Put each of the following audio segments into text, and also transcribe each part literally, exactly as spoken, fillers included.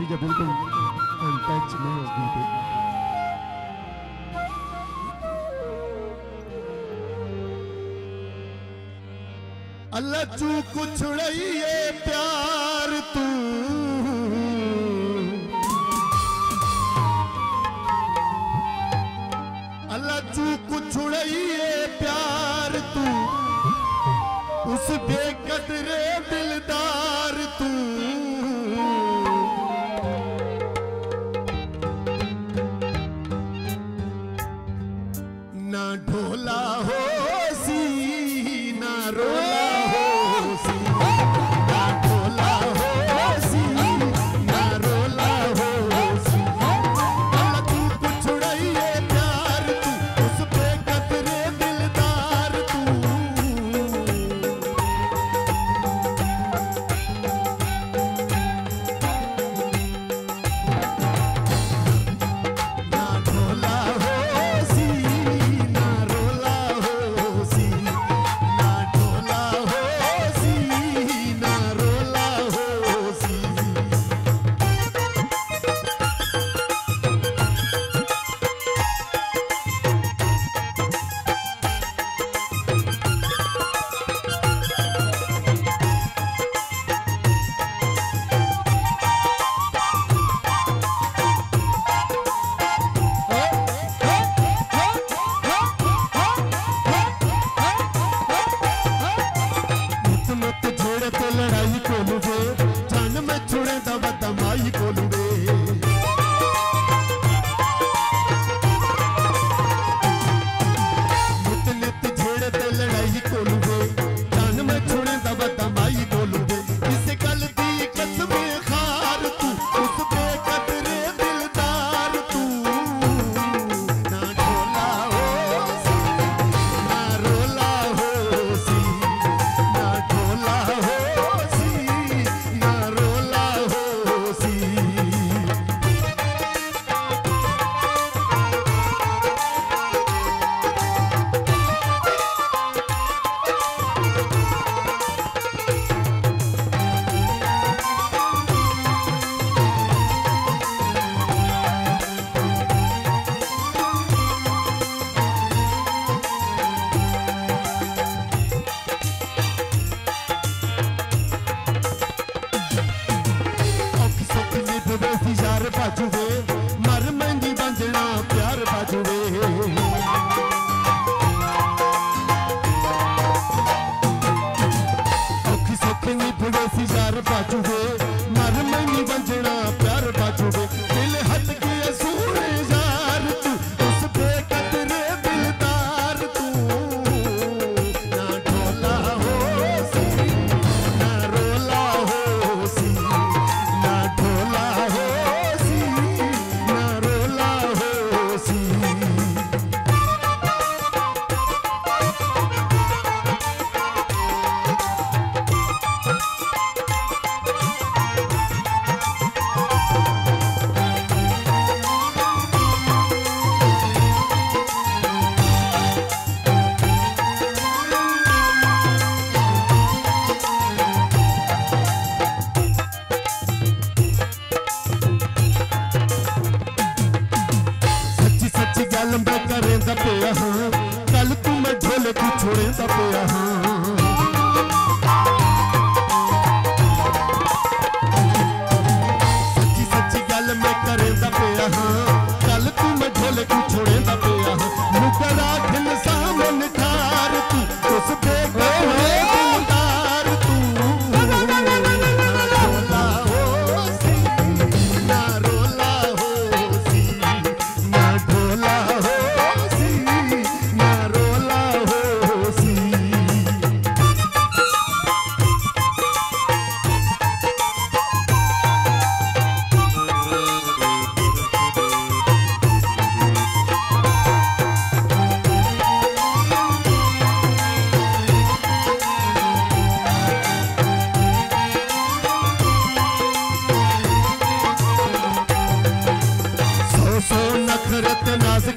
त्रिज्या बिल्कुल कंटैक्ट नहीं उस दिन पे। अल्लाह चू कुछ ये प्यार तू अल्लाह चू कुछ ये प्यार तू उस बेकदरे दिलदार तू ना ढोला हो सी ना रोला हो सी ना ढोला हो सी ना रोला हो सी। अल्लाह तू कुछ नहीं है प्यार तू उस बेकदरे दिलदार तू ना ढोला हो सी ना रोला हो सी ना ढोला हो सी ना रोला हो सी।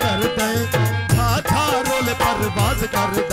करता है था था रोल परवाज करता है।